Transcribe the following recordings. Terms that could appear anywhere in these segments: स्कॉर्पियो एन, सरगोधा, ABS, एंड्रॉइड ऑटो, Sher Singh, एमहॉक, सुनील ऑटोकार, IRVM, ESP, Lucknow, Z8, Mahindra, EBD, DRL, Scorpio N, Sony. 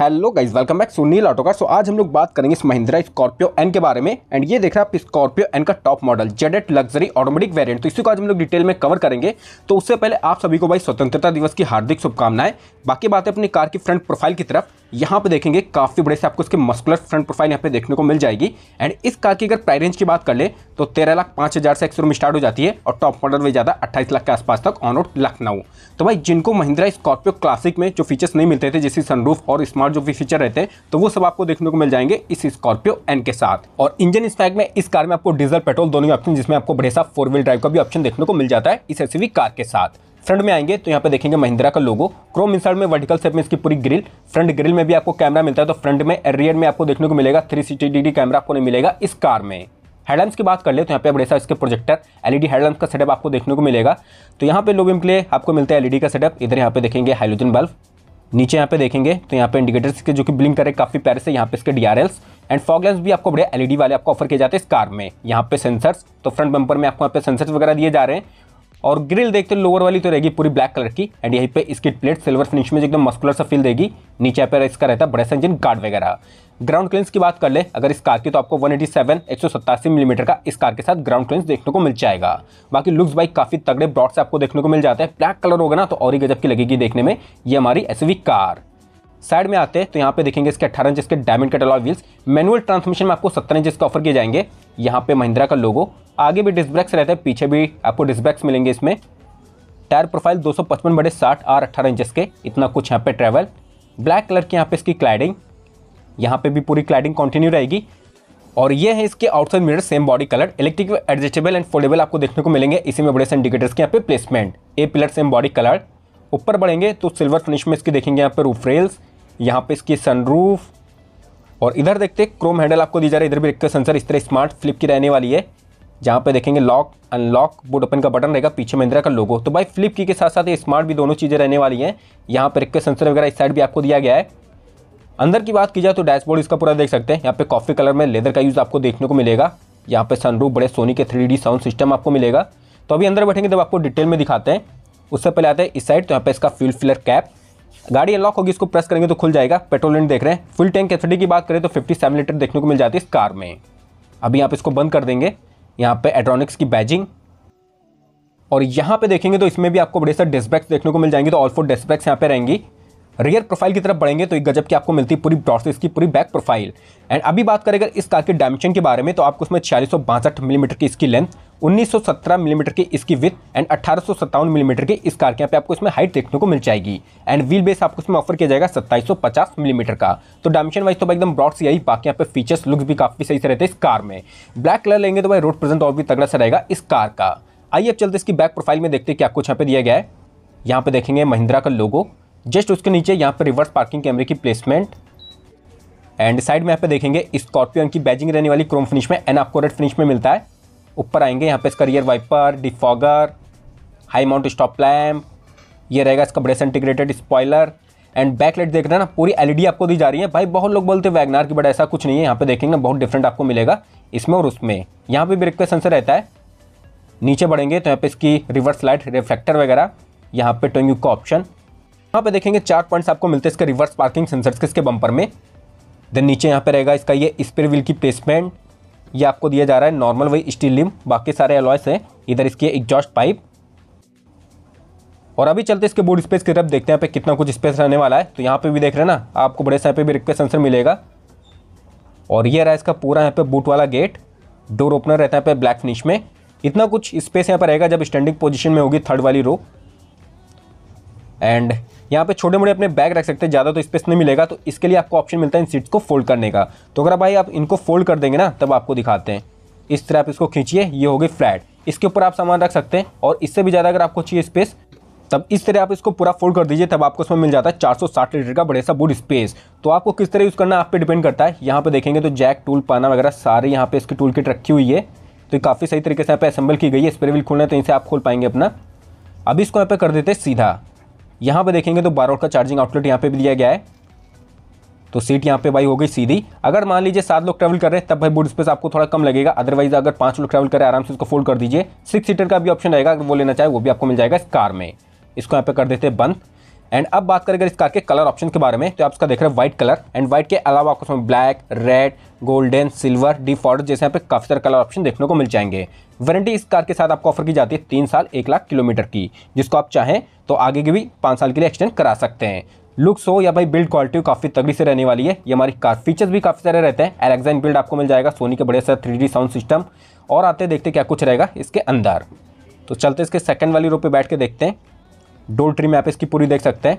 Hello guys, welcome back सुनील ऑटोकार। So आज हम लोग बात करेंगे इस महिंद्रा स्कॉर्पियो एन के बारे में। एंड ये देख रहे हैं आप स्कॉर्पियो एन का top model Z8 luxury automatic variant, तो इसी को आज हम लोग डिटेल में कवर करेंगे। तो उससे पहले आप सभी को भाई स्वतंत्रता दिवस की हार्दिक शुभकामनाएं। बाकी बातें अपनी कार की फ्रंट प्रोफाइल की तरफ, यहाँ पे देखेंगे काफ़ी बड़े से आपको इसके मस्कुलर फ्रंट प्रोफाइल यहाँ पे देखने को मिल जाएगी। एंड इस कार की अगर प्राइस रेंज की बात कर ले तो 13,05,000 से एक्स रूम स्टार्ट हो जाती है और टॉप मॉडल में ज़्यादा 28 लाख के आसपास तक ऑन रोड लखनऊ। तो भाई जिनको महिंद्रा स्कॉर्पियो क्लासिक में जो फीचर्स नहीं मिलते थे, जैसे सनरूफ और स्मार्ट जो भी फीचर रहते हैं, तो वो सब आपको देखने को मिल जाएंगे इस स्कॉर्पियो एन के साथ। और इंजन स्पैक में इस कार में आपको डीजल पेट्रोल दोनों ऑप्शन, जिसमें आपको बड़े सा 4-व्हील ड्राइव का भी ऑप्शन देखने को मिल जाता है इस एसयूवी कार के साथ। फ्रंट में आएंगे तो यहाँ पे देखेंगे महिंद्रा का लोगो, क्रोम इंसर्ट में वर्टिकल शेप में इसकी पूरी ग्रिल। फ्रंट ग्रिल में भी आपको कैमरा मिलता है, तो फ्रंट में रियर में आपको देखने को मिलेगा 360 डिग्री कैमरा आपको नहीं मिलेगा इस कार में। हेडलाइट्स की बात कर ले तो यहाँ पे बड़े सा इसके प्रोजेक्टर एलईडी हेडलाइट्स का सेटअप आपको देखने को मिलेगा। तो यहाँ पे लोबिम के लिए आपको मिलता है एलईडी का सेटअप। इधर यहाँ पे देखेंगे हाइलोजन बल्ब, नीचे यहाँ पे देखेंगे तो यहाँ पे इंडिकेटर्स के जो कि ब्लिंक करें काफ़ी प्यारे से यहाँ पे इसके DRLs। एंड फॉग लैंप्स भी आपको बढ़िया एलईडी वाले आपको ऑफर किए जाते हैं इस कार में। यहाँ पे सेंसर्स, तो फ्रंट बम्पर में आपको यहाँ पे सेंसर्स वगैरह दिए जा रहे हैं। और ग्रिल देखते हैं लोअर वाली तो रहेगी पूरी ब्लैक कलर की। एंड यहीं पे इसकी प्लेट सिल्वर फिनिश में एकदम मस्कुलर सा फील देगी। नीचे पर इसका रहता है बड़ा सा इंजन गार्ड वगैरह। ग्राउंड क्लियरेंस की बात कर ले अगर इस कार की, तो आपको 187/187 मिलीमीटर का इस कार के साथ ग्राउंड क्लियरेंस देखने को मिल जाएगा। बाकी लुक्स बाइक काफ़ी तगड़े ब्रॉड से आपको देखने को मिल जाता है। ब्लैक कलर होगा ना तो और ही गजब की लगेगी देखने में ये हमारी एसयूवी कार। साइड में आते हैं तो यहाँ पे देखेंगे इसके 18 इंच इसके diamond cut alloy wheels. Manual transmission में आपको 17 इंच इसके ऑफर किए जाएंगे। यहाँ पे महिंद्रा का लोगो, आगे भी डिस्क ब्रेक्स रहता है, पीछे भी आपको डिस्क ब्रेक्स मिलेंगे इसमें। टायर प्रोफाइल 255/60 R 18 इंच के, इतना कुछ यहाँ पे ट्रैवल। ब्लैक कलर की यहाँ पे इसकी क्लाइडिंग, यहाँ पे भी पूरी क्लाइडिंग कंटिन्यू रहेगी। और ये है इसके outside mirror same body colour, electric adjustable and foldable आपको देखने को मिलेंगे। इसी में बड़े से इंडिकेटर्स के यहाँ पे placement, A pillar same body colour. ऊपर बढ़ेंगे तो सिल्वर फिनिश में इसकी देखेंगे यहाँ पे रूफ रेल्स, यहाँ पे इसकी सनरूफ। और इधर देखते क्रोम हैंडल आपको दी जा रही है। इधर भी देखते सेंसर इस तरह स्मार्ट फ्लिप की रहने वाली है, जहाँ पे देखेंगे लॉक अनलॉक बूट ओपन का बटन रहेगा। पीछे महिंद्रा का लोगो, तो भाई फ्लिप की के साथ साथ ये स्मार्ट भी दोनों चीज़ें रहने वाली हैं। यहाँ पर रिक्वेस्ट सेंसर वगैरह इस साइड भी आपको दिया गया है। अंदर की बात की जाए तो डैशबोर्ड इसका पूरा देख सकते हैं। यहाँ पे कॉफी कलर में लेदर का यूज़ आपको देखने को मिलेगा। यहाँ पे सनरूफ, बड़े सोनी के 3D साउंड सिस्टम आपको मिलेगा। तो अभी अंदर बैठेंगे तब आपको डिटेल में दिखाते हैं। उससे पहले आता है इस साइड, तो यहाँ पे इसका फ्यूल फिलर कैप, गाड़ी अनलॉक होगी इसको प्रेस करेंगे तो खुल जाएगा। पेट्रोल इंट देख रहे हैं। फुल टैंक कैपेसिटी की बात करें तो 57 लीटर देखने को मिल जाती है इस कार में। अभी यहाँ पे इसको बंद कर देंगे। यहाँ पे एड्रॉनिक्स की बैजिंग, और यहाँ पे देखेंगे तो इसमें भी आपको बड़े सारे डिस्क ब्रेक्स देखने को मिल जाएंगे, तो ऑल 4 डिस्क ब्रेक्स यहाँ पे रहेंगी। रियर प्रोफाइल की तरफ बढ़ेंगे तो एक गजब की आपको मिलती है पूरी ब्रॉड से इसकी पूरी बैक प्रोफाइल। एंड अभी बात करें अगर इस कार के डायमेंशन के बारे में, तो आपको इसमें 4662 मिलीमीटर की इसकी लेंथ, 1917 मिलीमीटर की इसकी विथ एंड 1857 मिलीमीटर की इस कार के यहाँ पे आपको इसमें हाइट देखने को मिल जाएगी। एंड व्हील बेस आपको इसमें ऑफर किया जाएगा 2750 मिलीमीटर का। तो डायमेंशन वाइज तो भाई एकदम ब्रॉड से यही। बाकी यहाँ पे फीचर्स लुक्स भी काफ़ी सही से रहते हैं इस कार में। ब्लैक कलर लेंगे तो भाई रोड प्रेजेंट और भी तगड़ा सा रहेगा इस कार का। आइए अब चलते इसकी बैक प्रोफाइल में देखते हैं क्या कुछ यहाँ पे दिया गया है। यहाँ पे देखेंगे महिंद्रा का लोगो, जस्ट उसके नीचे यहाँ पे रिवर्स पार्किंग कैमरे की प्लेसमेंट। एंड साइड में यहाँ पे देखेंगे स्कॉर्पियो की बैजिंग रहने वाली क्रोम फिनिश में, एंड आपको रेड फिनिश में मिलता है। ऊपर आएंगे यहाँ पे इसका rear wiper, defogger, high mount stop lamp, ये रहेगा इसका बड़े से इंटीग्रेटेड स्पॉयलर। एंड बैकलाइट देख रहे हैं ना, पूरी एलईडी आपको दी जा रही है। भाई बहुत लोग बोलते हैं वैगनार की, बट ऐसा कुछ नहीं है। यहाँ पे देखेंगे बहुत डिफरेंट आपको मिलेगा इसमें और उसमें। यहाँ पे ब्रेक का सेंसर रहता है। नीचे बढ़ेंगे तो यहाँ पे इसकी रिवर्स लाइट, रिफ्लेक्टर वगैरह, यहाँ पे टोइंग का ऑप्शन। यहाँ पे देखेंगे 4 पॉइंट्स आपको मिलते हैं इसके रिवर्स पार्किंग सेंसर्स के इसके बम्पर में। देन नीचे यहाँ पे रहेगा इसका ये स्पेयर व्हील की प्लेसमेंट, ये आपको दिया जा रहा है नॉर्मल वही स्टील लिम, बाकी सारे अलॉयस हैं। इधर इसकी एग्जॉस्ट पाइप। और अभी चलते इसके बूट स्पेस की तरफ, देखते हैं यहाँ पे कितना कुछ स्पेस रहने वाला है। तो यहाँ पे भी देख रहे हैं ना, आपको बड़े साइड पे भी रिक्वेस्ट सेंसर मिलेगा। और ये रहा इसका पूरा यहाँ पे बूट वाला गेट, डोर ओपनर रहता है यहाँ पे ब्लैक फिनिश में। इतना कुछ स्पेस यहाँ पर रहेगा जब स्टैंडिंग पोजिशन में होगी थर्ड वाली रो। एंड यहाँ पे छोटे मोटे अपने बैग रख सकते हैं, ज़्यादा तो स्पेस नहीं मिलेगा। तो इसके लिए आपको ऑप्शन मिलता है इन सीट्स को फोल्ड करने का। तो अगर भाई आप इनको फोल्ड कर देंगे ना, तब आपको दिखाते हैं। इस तरह आप इसको खींचिए, ये हो गई फ्लैट, इसके ऊपर आप सामान रख सकते हैं। और इससे भी ज़्यादा अगर आपको चाहिए स्पेस, तब इस तरह आप इसको पूरा फोल्ड कर दीजिए, तब आपको इसमें मिल जाता है 460 लीटर का बड़े सा बूट स्पेस। तो आपको किस तरह यूज़ करना आप पे डिपेंड करता है। यहाँ पे देखेंगे तो जैक, टूल, पाना वगैरह सारी यहाँ पे इसकी टूल किट रखी हुई है, तो काफ़ी सही तरीके से यहाँ पे असेंबल की गई है। स्पेयर व्हील खोलना है तो इनसे आप खोल पाएंगे अपना। अभी इसको यहाँ पे कर देते हैं सीधा। यहाँ पे देखेंगे तो 12 वोल्ट का चार्जिंग आउटलेट यहाँ पे भी दिया गया है। तो सीट यहाँ पे भाई हो गई सीधी। अगर मान लीजिए 7 लोग ट्रैवल कर रहे हैं, तब भाई बूट स्पेस आपको थोड़ा कम लगेगा। अदरवाइज अगर 5 लोग ट्रैवल करें, आराम से इसको फोल्ड कर दीजिए। 6 सीटर का भी ऑप्शन रहेगा, अगर वो लेना चाहे वो भी आपको मिल जाएगा इस कार में। इसको यहाँ पे कर देते हैं बंद। एंड अब बात करें अगर इस कार के कलर ऑप्शन के बारे में तो आप इसका देख रहे हैं व्हाइट कलर एंड व्हाइट के अलावा आपको इसमें black, red, golden, silver, default जैसे यहाँ पे काफ़ी सारे कलर ऑप्शन देखने को मिल जाएंगे। वारंटी इस कार के साथ आपको ऑफर की जाती है 3 साल 1 लाख किलोमीटर की, जिसको आप चाहें तो आगे की भी 5 साल के लिए एक्सटेंड करा सकते हैं। लुक्स हो या भाई बिल्ड क्वालिटी काफ़ी तगड़ी से रहने वाली है ये हमारी कार। फीचर्स भी काफ़ी सारे रहते हैं। एलेक्जाइन बिल्ड आपको मिल जाएगा, सोनी के बड़े से 3D साउंड सिस्टम और आते देखते क्या कुछ रहेगा इसके अंदर। तो चलते इसके सेकंड वाली रो पे बैठ के देखते हैं। डोर ट्रिम आप इसकी पूरी देख सकते हैं।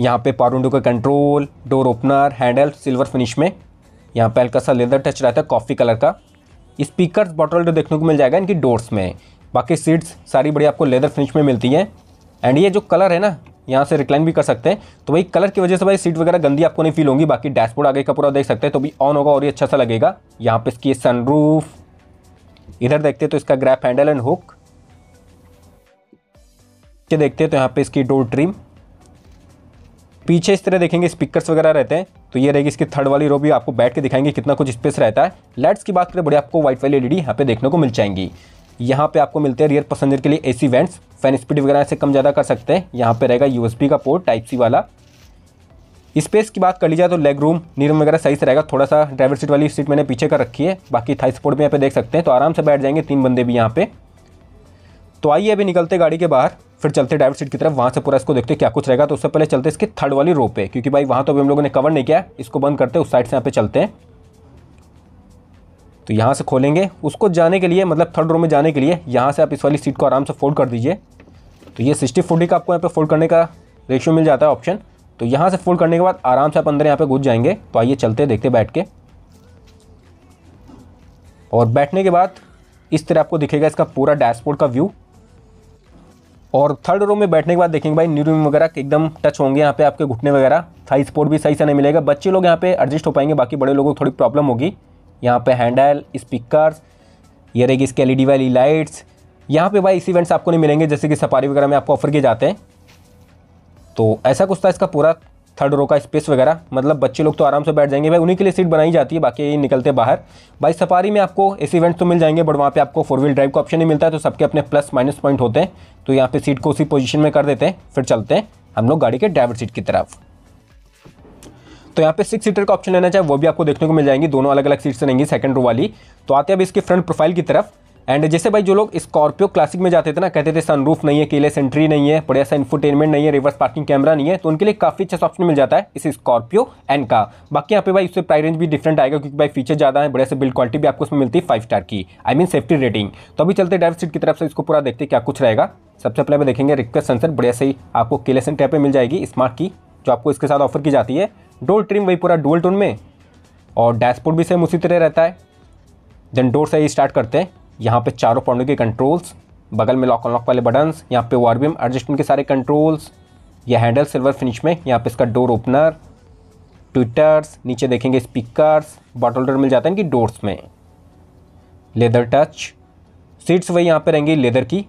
यहाँ पे पावर विंडो का control, door opener, handle silver finish में, यहाँ पे हल्का सा लेदर टच रहता है कॉफ़ी कलर का। स्पीकर बॉटल देखने को मिल जाएगा इनकी डोर्स में। बाकी सीट्स सारी बड़ी आपको लेदर फिनिश में मिलती हैं। एंड ये जो कलर है ना, यहाँ से रिक्लाइन भी कर सकते हैं, तो भाई कलर की वजह से भाई सीट वगैरह गंदी आपको नहीं फील होंगी। बाकी डैशबोर्ड आगे का पूरा देख सकते हैं, तो भी ऑन होगा और ये अच्छा सा लगेगा। यहाँ पे इसकी सनरूफ इधर देखते हैं तो इसका ग्रैप हैंडल एंड हुक के देखते हैं तो यहाँ पे इसकी डोर ट्रिम। पीछे इस तरह देखेंगे स्पीकर्स वगैरह रहते हैं। तो ये रहेगी इसकी थर्ड वाली रो भी आपको बैठ के दिखाएंगे कितना कुछ स्पेस रहता है। लाइट्स की बात करें बड़ी आपको व्हाइट वाली LED यहाँ पे देखने को मिल जाएंगी। यहाँ पे आपको मिलते हैं रियर पैसेंजर के लिए AC वेंट्स, फैन स्पीड वगैरह से कम ज़्यादा कर सकते हैं। यहाँ पे रहेगा USB का पोर्ट टाइप C वाला। स्पेस की बात कर ली जाए तो लेग रूम, नी रूम वगैरह सही से रहेगा। थोड़ा सा ड्राइवर सीट वाली सीट मैंने पीछे कर रखी है। बाकी थाई सपोर्ट भी यहाँ पे देख सकते हैं, तो आराम से बैठ जाएंगे 3 बंदे भी यहाँ पे। तो आइए अभी निकलते गाड़ी के बाहर, फिर चलते ड्राइवर सीट की तरफ, वहाँ से पूरा इसको देखते क्या कुछ रहेगा। तो उससे पहले चलते इसके थर्ड वाली रो पे, क्योंकि भाई वहाँ तो अभी हम लोगों ने कवर नहीं किया। इसको बंद करते उस साइड से यहाँ पे चलते हैं। तो यहाँ से खोलेंगे उसको जाने के लिए, मतलब थर्ड रो में जाने के लिए यहाँ से आप इस वाली सीट को आराम से फोल्ड कर दीजिए। तो ये 60-40 का आपको यहाँ पे फोल्ड करने का रेशियो मिल जाता है ऑप्शन। तो यहाँ से फोल्ड करने के बाद आराम से आप अंदर यहाँ पे घुस जाएंगे। तो आइए चलते देखते बैठ के। और बैठने के बाद इस तरह आपको दिखेगा इसका पूरा डैशबोर्ड का व्यू। और थर्ड रो में बैठने के बाद देखेंगे भाई नी रूम वगैरह एकदम टच होंगे यहाँ पे आपके घुटने वगैरह। थाई सपोर्ट भी सही से नहीं मिलेगा, बच्चे लोग यहाँ पे एडजस्ट हो पाएंगे, बाकी बड़े लोगों को थोड़ी प्रॉब्लम होगी। यहाँ पे हैंडल, स्पीकर्स, ये रहेगी इसकी LED वाली लाइट्स। यहाँ पे भाई AC वेंट्स आपको नहीं मिलेंगे जैसे कि सफारी वगैरह में आपको ऑफर किए जाते हैं। तो ऐसा कुछ था इसका पूरा थर्ड रो का स्पेस वगैरह, मतलब बच्चे लोग तो आराम से बैठ जाएंगे भाई, उन्हीं के लिए सीट बनाई जाती है। बाकी निकलते बाहर, भाई सफारी में आपको AC वेंट्स तो मिल जाएंगे, बट वहाँ पर आपको 4 व्हील ड्राइव का ऑप्शन नहीं मिलता है। तो सबके अपने प्लस माइनस पॉइंट होते हैं। तो यहाँ पर सीट को उसी पोजिशन में कर देते हैं, फिर चलते हैं हम लोग गाड़ी के ड्राइवर सीट की तरफ। तो यहाँ पे 6 सीटर का ऑप्शन लेना चाहे वो भी आपको देखने को मिल जाएंगी। दोनों अलग अलग सीट्स रहेंगी सेकंड रो वाली। तो आते हैं अब इसकी फ्रंट प्रोफाइल की तरफ। एंड जैसे भाई जो लोग स्कॉर्पियो क्लासिक में जाते थे ना, कहते थे सनरूफ नहीं है, केलेस एंट्री नहीं है, बढ़िया सा इंफोटेनमेंट नहीं है, रिवर्स पार्किंग कैमरा नहीं है, तो उनके लिए काफ़ी अच्छा ऑप्शन मिल जाता है इस स्कॉर्पियो N का। बाकी यहाँ पे भाई उससे प्राइस रेंज भी डिफरेंट आएगा, क्योंकि भाई फीचर ज़्यादा है, बढ़िया से बिल्ड क्वालिटी भी आपको उसमें मिलती है 5 स्टार की, आई मीन सेफ्टी रेटिंग। तो अभी चलते ड्राइवर सीट की तरफ से इसको पूरा देखते क्या कुछ रहेगा। सबसे पहले आप देखेंगे रिक्वेस्ट सेंसर, बढ़िया से आपको केलेस एंट्री पे मिल जाएगी स्मार्ट की, जो आपको इसके साथ ऑफर की जाती है। डोर ट्रिम वही पूरा डुअल टोन में, और डैशबोर्ड भी सेम उसी तरह रहता है। देन डोर से ही स्टार्ट करते हैं। यहाँ पे 4 पाउंड के कंट्रोल्स, बगल में लॉक अनलॉक वाले बटन्स, यहाँ पे वारबीएम एडजस्टमेंट के सारे कंट्रोल्स, यह हैंडल सिल्वर फिनिश में, यहाँ पे इसका डोर ओपनर, ट्विटर्स, नीचे देखेंगे स्पीकर्स, बॉटल होल्डर मिल जाता है इनकी डोर्स में, लेदर टच सीट्स वही यहाँ पर रहेंगी लेदर की,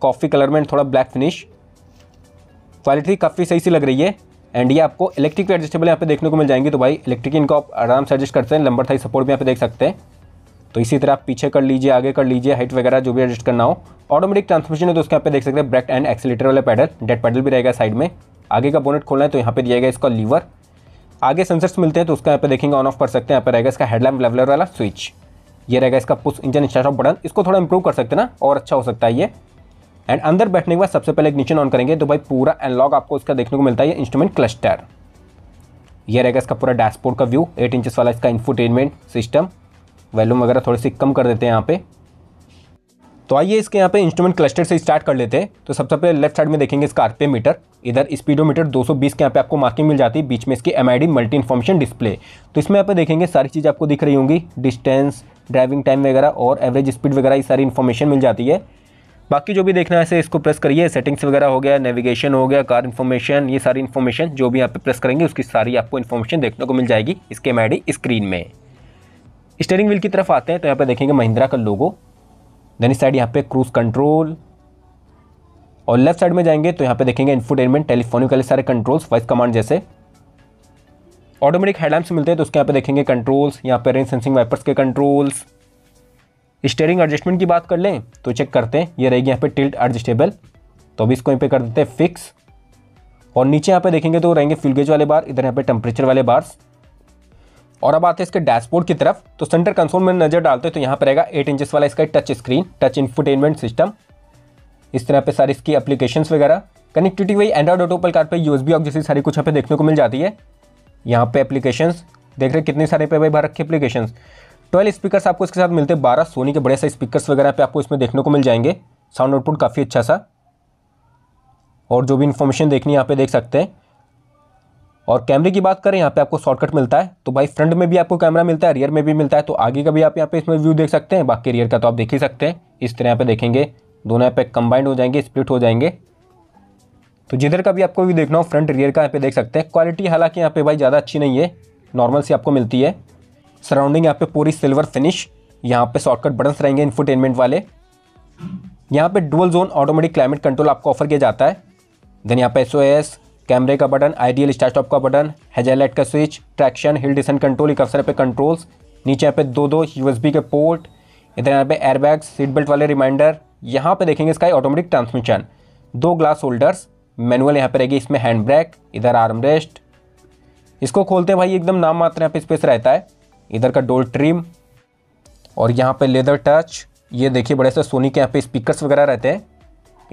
कॉफ़ी कलर में थोड़ा ब्लैक फिनिश, क्वालिटी काफ़ी सही सी लग रही है। एंड ये आपको इलेक्ट्रिक एडजस्टेबल यहाँ पे देखने को मिल जाएंगी, तो भाई इलेक्ट्रिक इनको आप आराम से एडजस्ट करते हैं। लंबर थाई सपोर्ट भी यहाँ पे देख सकते हैं। तो इसी तरह आप पीछे कर लीजिए, आगे कर लीजिए, हाइट वगैरह जो भी एडजस्ट करना हो। ऑटोमेटिक ट्रांसमिशन है, तो उसके यहाँ पे देख सकते हैं ब्रेक एंड एक्सीटर वाला पैडल, डेड पैडल भी रहेगा साइड में। आगे का बोनेट खोलना है तो यहाँ पे दिया गया इसका लीवर। आगे सेंसर्स मिलते हैं, तो उसका यहाँ पे देखेंगे ऑन ऑफ कर सकते हैं। यहाँ पे रहेगा इसका हेडलैम्प लेवलर वाला स्विच, ये रहेगा इसका push engine start off button, इसको थोड़ा इंप्रूव कर सकते हैं ना, और अच्छा हो सकता है ये। एंड अंदर बैठने के बाद सबसे पहले इग्निशन ऑन करेंगे तो भाई पूरा एनलॉग आपको इसका देखने को मिलता है, ये इंस्ट्रूमेंट क्लस्टर। ये रहेगा इसका पूरा डैशबोर्ड का व्यू, 8 इंचेस वाला इसका इंफोटेनमेंट सिस्टम। वॉल्यूम वगैरह थोड़ी सी कम कर देते हैं यहाँ पे। तो आइए इसके यहाँ पे इंस्ट्रूमेंट क्लस्टर से स्टार्ट कर लेते हैं। तो सबसे पहले लेफ्ट साइड में देखेंगे इसका RPM मीटर, इधर स्पीडोमीटर 220 के यहाँ पे आपको मार्किंग मिल जाती है, बीच में इसकी MID मल्टी इन्फॉर्मेशन डिस्प्ले। तो इसमें यहाँ पे देखेंगे सारी चीज़ आपको दिख रही होंगी, डिस्टेंस, ड्राइविंग टाइम वगैरह और एवरेज स्पीड वगैरह, ये सारी इन्फॉर्मेशन मिल जाती है। बाकी जो भी देखना है ऐसे इसको प्रेस करिए, सेटिंग्स वगैरह हो गया, नेविगेशन हो गया, कार इन्फॉर्मेशन, ये सारी इन्फॉर्मेशन जो भी यहाँ पे प्रेस करेंगे उसकी सारी आपको इन्फॉर्मेशन देखने को मिल जाएगी इसके MID स्क्रीन में। स्टीयरिंग व्हील की तरफ आते हैं तो यहाँ पे देखेंगे महिंद्रा का लोगो, देन इस साइड यहाँ पे क्रूज कंट्रोल, और लेफ्ट साइड में जाएंगे तो यहाँ पे देखेंगे इंफोटेनमेंट, टेलीफोनिक वाले सारे कंट्रोल्स, वॉइस कमांड जैसे। ऑटोमेटिक हेडलैम्प्स मिलते हैं, तो उसके यहाँ पे देखेंगे कंट्रोल्स, यहाँ पे रेंज सेंसिंग वाइपर्स के कंट्रोल्स। स्टीयरिंग एडजस्टमेंट की बात कर लें तो चेक करते हैं, ये रहेगी यहाँ पे टिल्ट एडजस्टेबल, तो अभी इसको यहाँ पे कर देते हैं फिक्स। और नीचे यहाँ पे देखेंगे तो रहेंगे फ्यूल गेज वाले बार, इधर यहाँ पे टेम्परेचर वाले बार्स। और अब आते हैं इसके डैशबोर्ड की तरफ, तो सेंटर कंसोल में नजर डालते हैं तो यहाँ पर रहेगा 8 इंचेस वाला इसका touch screen, touch infotainment system. इस तरह पे सारी इसकी एप्लीकेशंस वगैरह, कनेक्टिविटी वही एंड्रॉइड ऑटो पर कार्ड पे USB ऑक जैसी सारी कुछ यहाँ पे देखने को मिल जाती है। यहाँ पे एप्लीकेशंस देख रहे हैं कितने सारे पे भाई भारत के एप्लीकेशंस। 12 स्पीकर्स आपको इसके साथ मिलते हैं, 12 सोनी के बड़े से स्पीकर्स वगैरह पे आपको इसमें देखने को मिल जाएंगे। साउंड आउटपुट काफ़ी अच्छा सा, और जो भी इन्फॉर्मेशन देखनी है यहाँ पे देख सकते हैं। और कैमरे की बात करें, यहाँ पे आपको शॉर्टकट मिलता है, तो भाई फ्रंट में भी आपको कैमरा मिलता है, रियर में भी मिलता है, तो आगे का भी आप यहाँ पे इसमें व्यू देख सकते हैं। बाकी रियर का तो आप देख ही सकते हैं, इस तरह यहाँ पे देखेंगे दोनों यहाँ पे कंबाइंड हो जाएंगे, स्प्लिट हो जाएंगे, तो जिधर का भी आपको व्यू देखना हो फ्रंट रियर का यहाँ पे देख सकते हैं। क्वालिटी हालांकि यहाँ पे भाई ज़्यादा अच्छी नहीं है, नॉर्मल सी आपको मिलती है। सराउंडिंग यहाँ पे पूरी सिल्वर फिनिश, यहाँ पे शॉर्टकट बटन्स रहेंगे इंफोटेनमेंट वाले। यहाँ पे dual zone automatic climate control आपको ऑफर किया जाता है। देन यहाँ पे SOS, कैमरे का बटन, आइडियल स्टार्ट स्टॉप का बटन, हेजालाइट का switch, traction, hill descent control, एक अफसर पे कंट्रोल्स। नीचे यहाँ पे दो USB के पोर्ट, इधर यहाँ पे एयरबैग, सीट बेल्ट वाले रिमाइंडर। यहाँ पे देखेंगे इसका automatic transmission, 2 glass holders, manual यहाँ पे रहेगी, इसमें हैंड ब्रेक, इधर आर्मरेस्ट। इसको खोलते भाई एकदम नाम मात्र यहाँ पे स्पेस रहता है। इधर का डोर ट्रिम, और यहाँ पे लेदर टच, ये देखिए बड़े से सोनी के यहाँ पे स्पीकर्स वगैरह रहते हैं।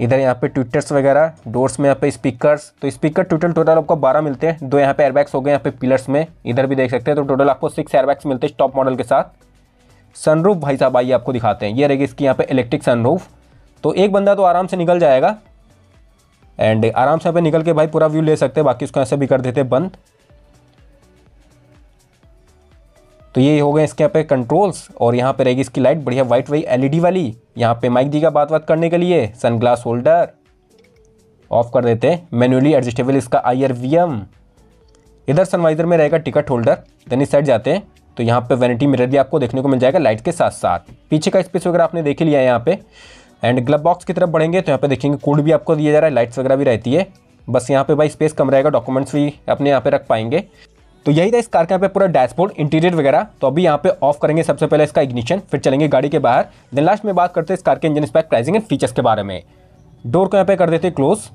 इधर यहाँ पे ट्विटर्स वगैरह, डोर्स में यहाँ पे स्पीकर्स, तो स्पीकर टोटल आपको 12 मिलते हैं। 2 यहाँ पे एयरबैग्स हो गए यहाँ पे पिलर्स में, इधर भी देख सकते हैं, तो टोटल आपको 6 एयरबैग्स मिलते हैं टॉप मॉडल के साथ। सनरूफ भाई साहब आइए आपको दिखाते हैं, ये रहेगी इसकी यहाँ पे इलेक्ट्रिक सनरूफ, तो एक बंदा तो आराम से निकल जाएगा एंड आराम से यहाँ पे निकल के भाई पूरा व्यू ले सकते हैं। बाकी उसको ऐसे भी कर देते बंद। तो ये हो गए इसके यहाँ पे कंट्रोल्स, और यहाँ पे रहेगी इसकी लाइट बढ़िया वाइट वही LED वाली। यहाँ पे माइक दीगा बात करने के लिए, सनग्लास होल्डर ऑफ कर देते हैं, मैन्युअली एडजस्टेबल इसका IRVM। इधर सनवाइजर में रहेगा टिकट होल्डर। देन इस साइड जाते हैं तो यहाँ पे वैनिटी मिरर भी आपको देखने को मिल जाएगा लाइट के साथ साथ। पीछे का स्पेस वगैरह आपने देख ही लिया है यहाँ पे। एंड ग्लब बॉक्स की तरफ बढ़ेंगे तो यहाँ पे देखेंगे कोड भी आपको दिया जा रहा है, लाइट्स वगैरह भी रहती है। बस यहाँ पे भाई स्पेस कम रहेगा, डॉक्यूमेंट्स भी अपने यहाँ पे रख पाएंगे। तो यही था इस कार का यहाँ पे पूरा डैशबोर्ड, इंटीरियर वगैरह। तो अभी यहाँ पे ऑफ करेंगे सबसे पहले इसका इग्निशन, फिर चलेंगे गाड़ी के बाहर, देन लास्ट में बात करते हैं इस कार के engine spec, pricing and features के बारे में। डोर को यहाँ पे कर देते हैं क्लोज।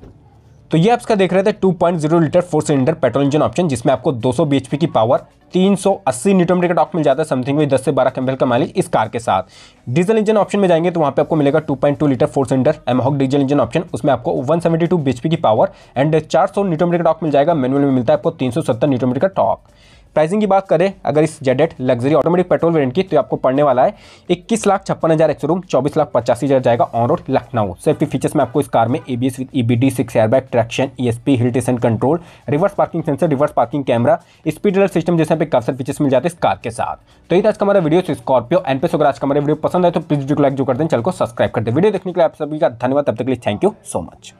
तो ये आप इसका देख रहे थे 2.0 litre 4 cylinder petrol engine option, जिसमें आपको 200 bhp की पावर, 380 न्यूटन मीटर का टॉर्क मिल जाता है, समथिंग में 10 से 12 kmph का माइलेज इस कार के साथ। डीजल इंजन ऑप्शन में जाएंगे तो वहाँ पे आपको मिलेगा 2.2 litre 4 cylinder एमहॉक diesel engine option, उसमें आपको 172 bhp की पावर एंड 400 न्यूटन मीटर का टॉर्क मिल जाएगा। मैनुअल में मिलता है आपको 370 न्यूटन मीटर का टॉर्क। प्राइसिंग की बात करें अगर इस Z8 luxury automatic petrol variant की, तो आपको पड़ने वाला है 21,56,000 एक्सशोरूम, 24,85,000 जाएगा on road Lucknow. Safety features में आपको इस कार में ABS with EBD, 6 airbag, traction, ESP, hill descent control, reverse parking sensor, reverse parking camera, speed alert system जैसे पे काफी फीचर्स मिल जाते हैं इस कार के साथ। तो ये था आज का हमारा वीडियो स्कॉर्पियो एन पे। अगर आज का हमारा वीडियो पसंद है तो प्लीज वीडियो को लाइक जो कर दें, चैनल को सब्सक्राइब कर दें। वीडियो देखने के लिए आप सभी का धन्यवाद। तब तक के लिए थैंक यू सो मच।